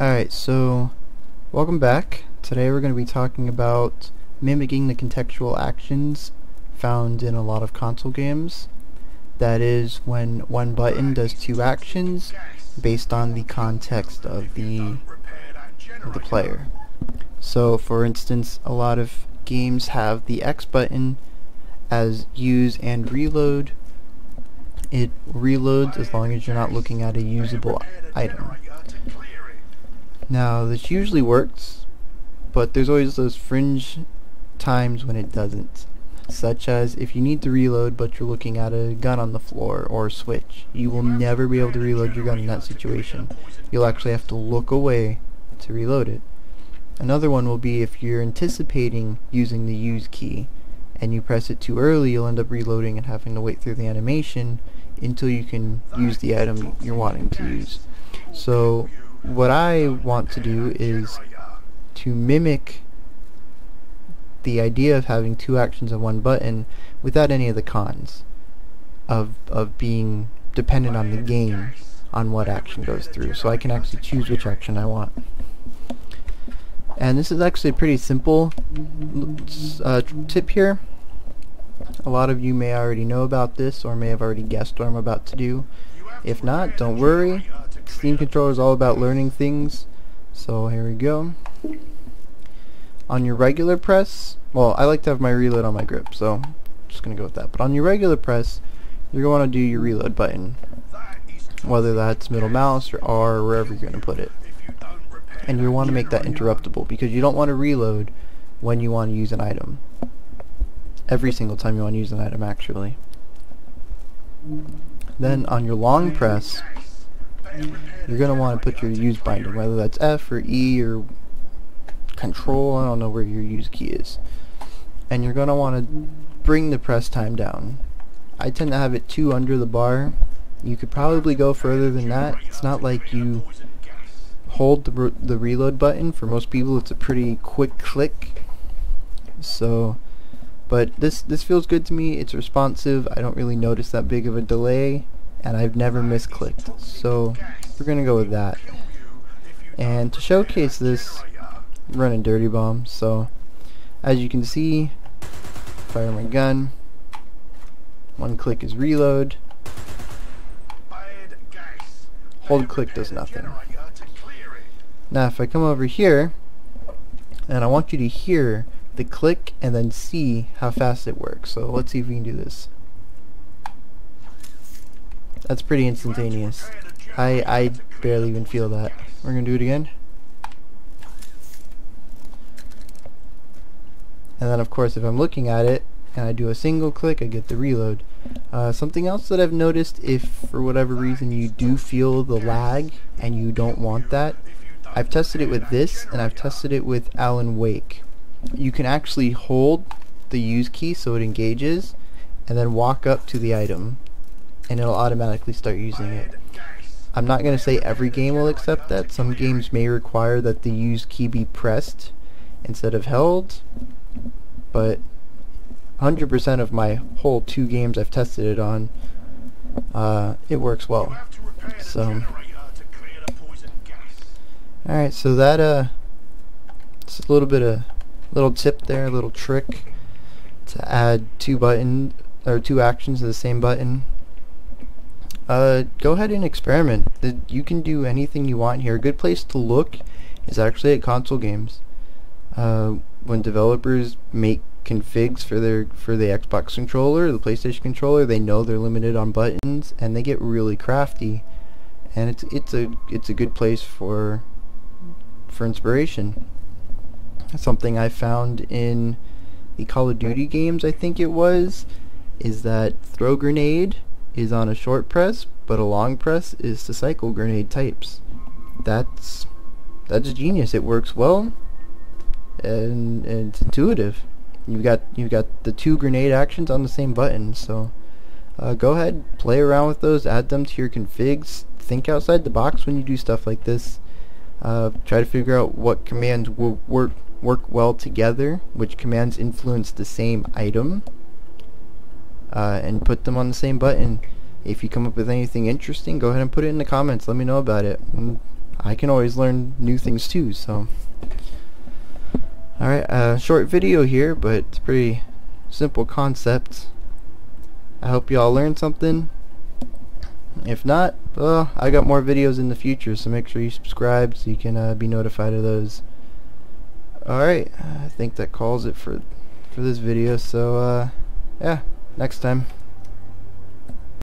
Alright, so welcome back. Today we're going to be talking about mimicking the contextual actions found in a lot of console games. That is, when one button does two actions based on the context of the player. So for instance, a lot of games have the X button as use and reload. It reloads as long as you're not looking at a usable item. Now, this usually works, but there's always those fringe times when it doesn't, such as if you need to reload but you're looking at a gun on the floor or a switch. You will never be able to reload your gun in that situation. You'll actually have to look away to reload it. Another one will be if you're anticipating using the use key and you press it too early, you'll end up reloading and having to wait through the animation until you can use the item you're wanting to use. So what I want to do is to mimic the idea of having two actions on one button without any of the cons of being dependent on the game on what action goes through, so I can actually choose which action I want. And this is actually a pretty simple tip here. A lot of you may already know about this or may have already guessed what I'm about to do. If not, don't worry. Steam Controller is all about learning things, so here we go. On your regular press, well, I like to have my reload on my grip, so I'm just going to go with that. But on your regular press, you're going to want to do your reload button, whether that's middle mouse or R or wherever you're going to put it. And you want to make that interruptible, because you don't want to reload when you want to use an item. Every single time you want to use an item, actually. Then on your long press, you're going to want to put your use binding, whether that's F or E or Control, I don't know where your use key is. And you're going to want to bring the press time down. I tend to have it 2 under the bar. You could probably go further than that. It's not like you hold the reload button. For most people it's a pretty quick click. So, but this feels good to me. It's responsive. I don't really notice that big of a delay. And I've never misclicked, so we're gonna go with that. And to showcase this, I'm running Dirty Bomb. So as you can see, fire my gun, one click is reload, hold click does nothing. Now if I come over here, and I want you to hear the click and then see how fast it works, so let's see if we can do this. That's pretty instantaneous. I barely even feel that. We're gonna do it again. And then of course if I'm looking at it and I do a single click, I get the reload. Something else that I've noticed, if for whatever reason you do feel the lag and you don't want that, I've tested it with this and I've tested it with Alan Wake. You can actually hold the use key so it engages and then walk up to the item, and it'll automatically start using it. I'm not going to say every game will accept that. Some games may require that the use key be pressed instead of held, but 100% of my whole 2 games I've tested it on, it works well. So, alright, so that it's a little bit of little tip there, a little trick to add 2 actions to the same button. Go ahead and experiment. You can do anything you want here. A good place to look is actually at console games. When developers make configs for the Xbox controller, the PlayStation controller, they know they're limited on buttons, and they get really crafty. And it's a good place for inspiration. That's something I found in the Call of Duty games, I think it was, is that throw grenade is on a short press, but a long press is to cycle grenade types. That's genius. It works well, and it's intuitive. You've got the 2 grenade actions on the same button. So go ahead, play around with those, add them to your configs. Think outside the box when you do stuff like this. Try to figure out what commands will work well together, which commands influence the same item. And put them on the same button. If you come up with anything interesting, go ahead and put it in the comments. Let me know about it. I can always learn new things too. So alright, short video here, but it's pretty simple concept. I hope y'all learned something. If not, well, I got more videos in the future, so make sure you subscribe so you can be notified of those. Alright, I think that calls it for this video, so yeah, next time.